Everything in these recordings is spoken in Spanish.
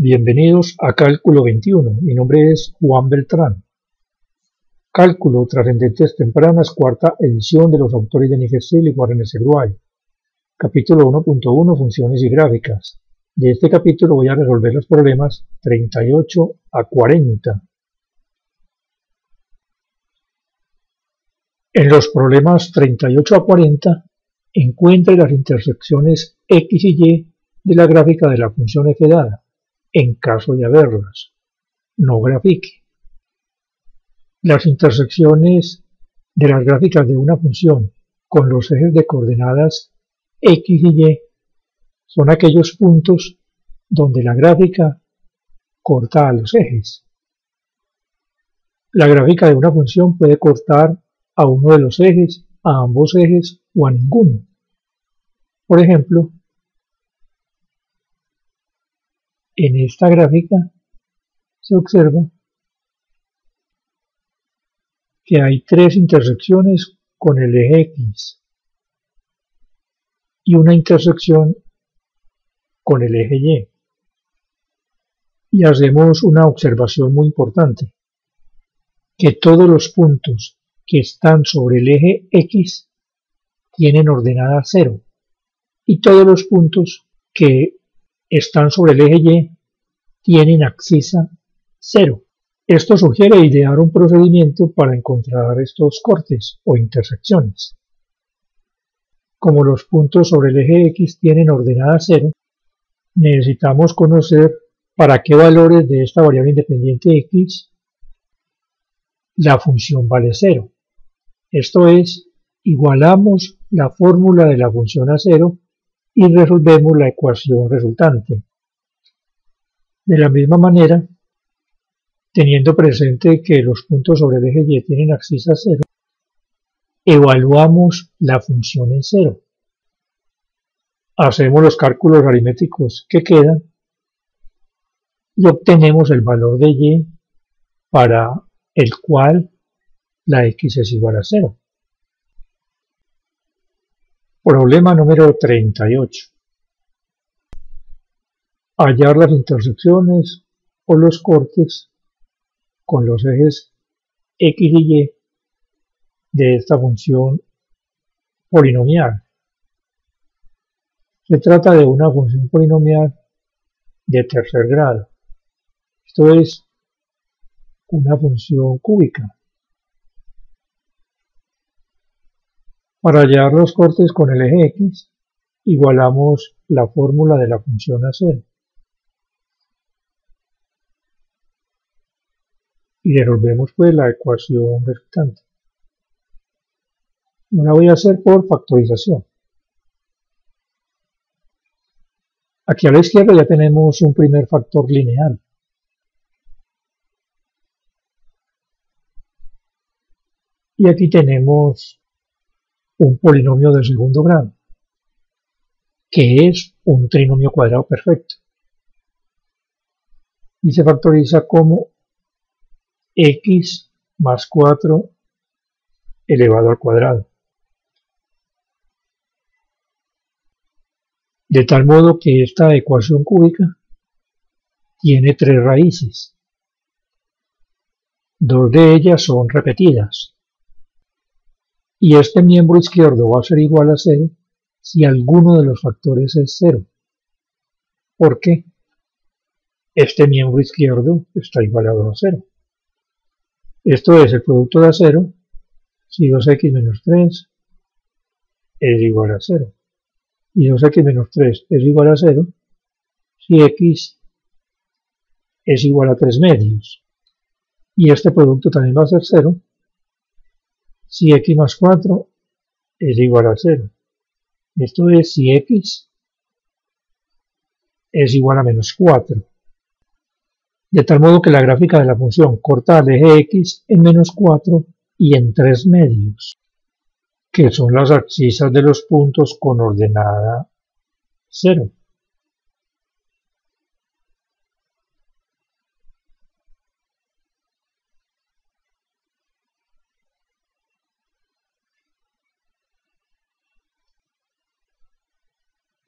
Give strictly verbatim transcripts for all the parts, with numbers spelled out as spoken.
Bienvenidos a Cálculo veintiuno, mi nombre es Juan Beltrán. Cálculo, trascendentes tempranas, cuarta edición de los autores Dennis G. Zill y Warren S. Wright. Capítulo uno punto uno, funciones y gráficas. De este capítulo voy a resolver los problemas treinta y ocho a cuarenta. En los problemas treinta y ocho a cuarenta, encuentre las intersecciones X y Y de la gráfica de la función f dada, en caso de haberlas. No grafique. Las intersecciones de las gráficas de una función con los ejes de coordenadas X y Y son aquellos puntos donde la gráfica corta a los ejes. La gráfica de una función puede cortar a uno de los ejes, a ambos ejes o a ninguno. Por ejemplo, en esta gráfica se observa que hay tres intersecciones con el eje X y una intersección con el eje Y. Y hacemos una observación muy importante, que todos los puntos que están sobre el eje X tienen ordenada cero y todos los puntos que están sobre el eje Y tienen abscisa cero. Esto sugiere idear un procedimiento para encontrar estos cortes o intersecciones. Como los puntos sobre el eje X tienen ordenada cero, necesitamos conocer para qué valores de esta variable independiente X la función vale cero. Esto es, igualamos la fórmula de la función a cero y resolvemos la ecuación resultante. De la misma manera, teniendo presente que los puntos sobre el eje Y tienen abscisa cero, evaluamos la función en cero. Hacemos los cálculos aritméticos que quedan y obtenemos el valor de Y para el cual la X es igual a cero. Problema número treinta y ocho. Hallar las intersecciones o los cortes con los ejes X y Y de esta función polinomial. Se trata de una función polinomial de tercer grado. Esto es una función cúbica. Para hallar los cortes con el eje X, igualamos la fórmula de la función a cero y resolvemos pues la ecuación resultante. La voy a hacer por factorización. Aquí a la izquierda ya tenemos un primer factor lineal. Y aquí tenemos un polinomio de segundo grado, que es un trinomio cuadrado perfecto. Y se factoriza como x más cuatro elevado al cuadrado. De tal modo que esta ecuación cúbica tiene tres raíces. Dos de ellas son repetidas. Y este miembro izquierdo va a ser igual a cero si alguno de los factores es cero, porque este miembro izquierdo está igualado a cero. Esto es, el producto da cero si dos x menos tres es igual a cero. Y dos x menos tres es igual a cero si x es igual a tres medios. Y este producto también va a ser cero si x más cuatro es igual a cero. Esto es, si x es igual a menos cuatro. De tal modo que la gráfica de la función corta al eje X en menos cuatro y en tres medios, que son las abscisas de los puntos con ordenada cero.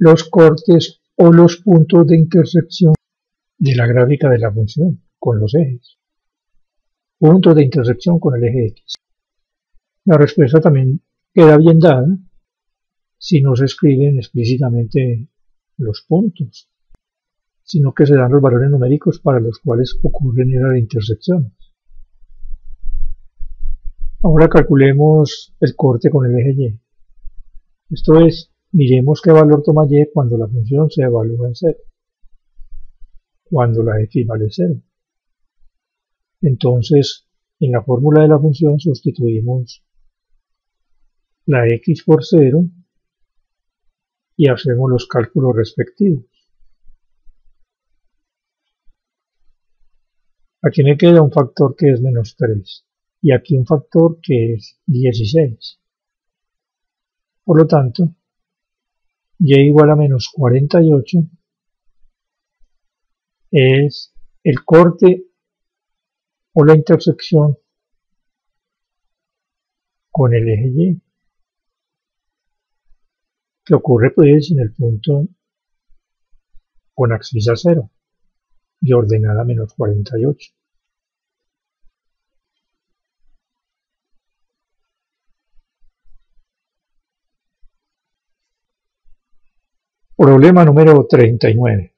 Los cortes o los puntos de intersección de la gráfica de la función con los ejes. Punto de intersección con el eje X. La respuesta también queda bien dada si no se escriben explícitamente los puntos, sino que se dan los valores numéricos para los cuales ocurren esas intersecciones. Ahora calculemos el corte con el eje Y. Esto es, miremos qué valor toma Y cuando la función se evalúa en cero, cuando la X vale cero. Entonces, en la fórmula de la función sustituimos la X por cero y hacemos los cálculos respectivos. Aquí me queda un factor que es menos tres y aquí un factor que es dieciséis. Por lo tanto, Y igual a menos cuarenta y ocho es el corte o la intersección con el eje Y, que ocurre pues en el punto con axis a cero y ordenada menos cuarenta y ocho. Problema número treinta y nueve.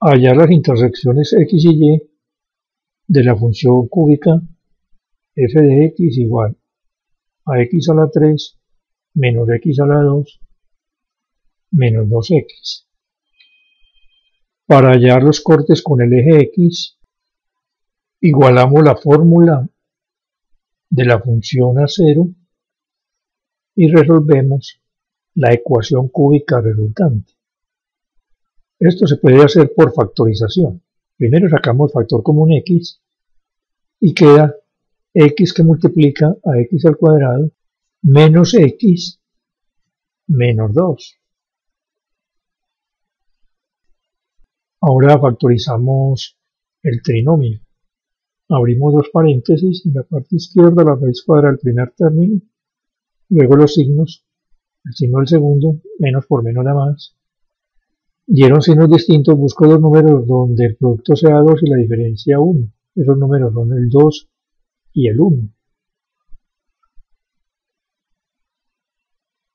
Hallar las intersecciones X y Y de la función cúbica f de X igual a X a la tres menos X a la dos menos dos X. Para hallar los cortes con el eje X, igualamos la fórmula de la función a cero y resolvemos la ecuación cúbica resultante. Esto se puede hacer por factorización. Primero sacamos factor común X y queda X que multiplica a X al cuadrado menos X menos dos. Ahora factorizamos el trinomio. Abrimos dos paréntesis, en la parte izquierda la raíz cuadrada del primer término, luego los signos, el signo del segundo, menos por menos da más. Y en signos distintos busco dos números donde el producto sea dos y la diferencia uno. Esos números son el dos y el uno.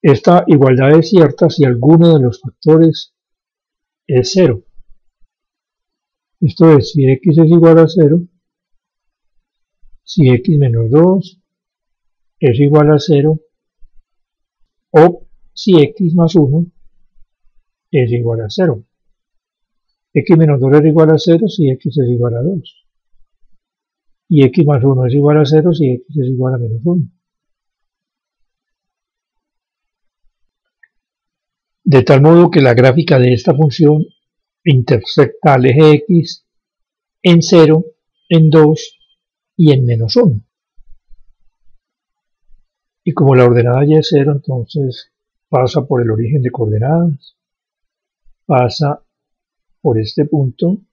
Esta igualdad es cierta si alguno de los factores es cero. Esto es, si X es igual a cero, si X menos dos es igual a cero, o si X más uno es igual a cero. X menos dos es igual a cero si X es igual a dos. Y X más uno es igual a cero si X es igual a menos uno. De tal modo que la gráfica de esta función intersecta al eje X en cero, en dos y en menos uno. Y como la ordenada Y es cero, entonces pasa por el origen de coordenadas, pasa por este punto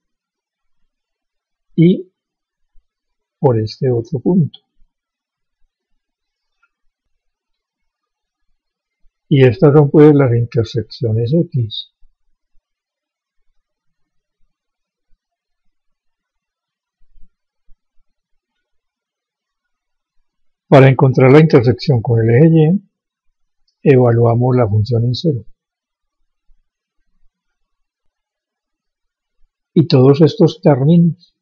y por este otro punto. Y estas son pues las intersecciones X. Para encontrar la intersección con el eje Y, evaluamos la función en cero. Y todos estos términos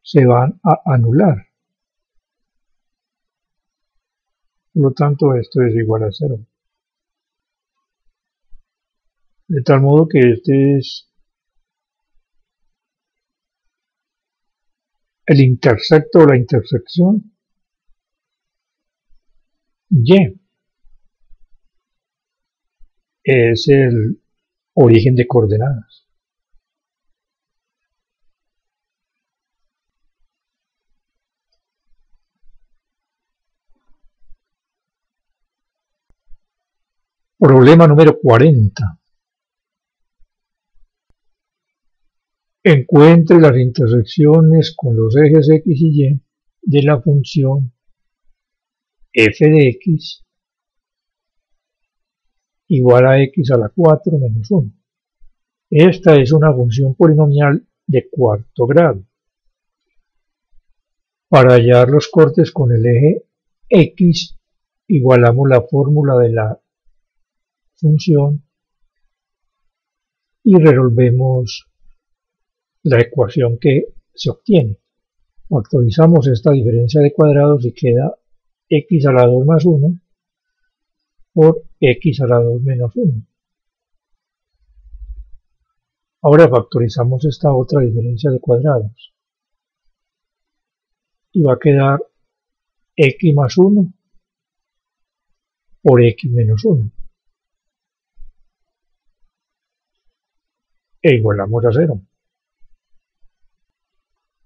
se van a anular. Por lo tanto, esto es igual a cero. De tal modo que este es el intersecto o la intersección Y. Es el origen de coordenadas. Problema número cuarenta. Encuentre las intersecciones con los ejes X y Y de la función f de X igual a X a la cuatro menos uno Esta es una función polinomial de cuarto grado. Para hallar los cortes con el eje X, igualamos la fórmula de la función y resolvemos la ecuación que se obtiene. Factorizamos esta diferencia de cuadrados y queda x a la dos más uno por x a la dos menos uno. Ahora factorizamos esta otra diferencia de cuadrados y va a quedar x más uno por x menos uno. E igualamos a cero.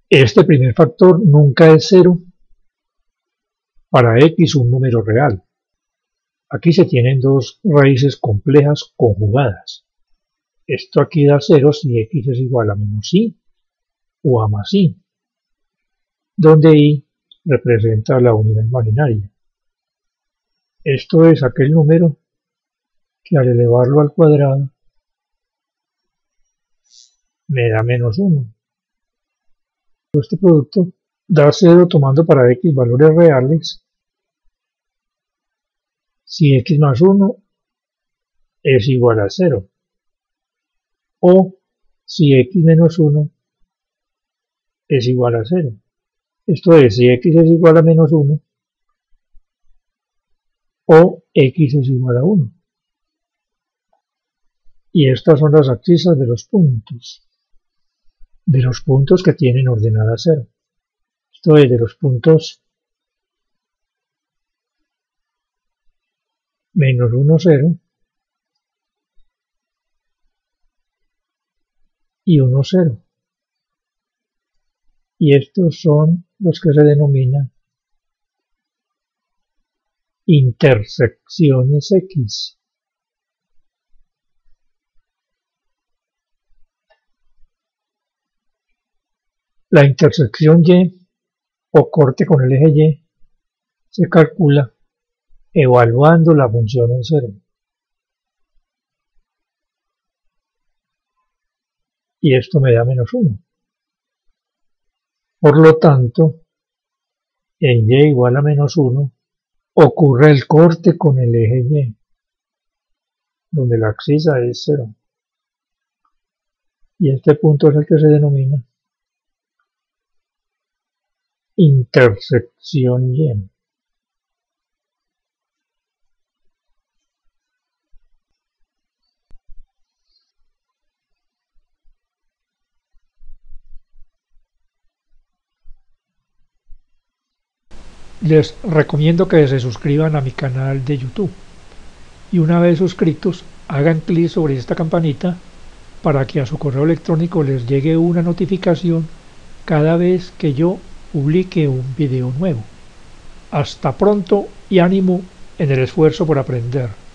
Este primer factor nunca es cero para x un número real. Aquí se tienen dos raíces complejas conjugadas. Esto aquí da cero si x es igual a menos y o a más y, donde y representa la unidad imaginaria. Esto es aquel número que al elevarlo al cuadrado me da menos uno. Este producto da cero tomando para x valores reales si x más uno es igual a cero o si x menos uno es igual a cero. Esto es, si x es igual a menos uno o x es igual a uno. Y estas son las abscisas de los puntos. De los puntos que tienen ordenada cero. Esto es de los puntos menos uno, cero y uno, cero. Y estos son los que se denominan intersecciones X. La intersección Y o corte con el eje Y se calcula evaluando la función en cero. Y esto me da menos uno. Por lo tanto, en Y igual a menos uno ocurre el corte con el eje Y, donde la abscisa es cero. Y este punto es el que se denomina intersección Y. Les recomiendo que se suscriban a mi canal de YouTube y una vez suscritos hagan clic sobre esta campanita para que a su correo electrónico les llegue una notificación cada vez que yo publique un video nuevo. Hasta pronto y ánimo en el esfuerzo por aprender.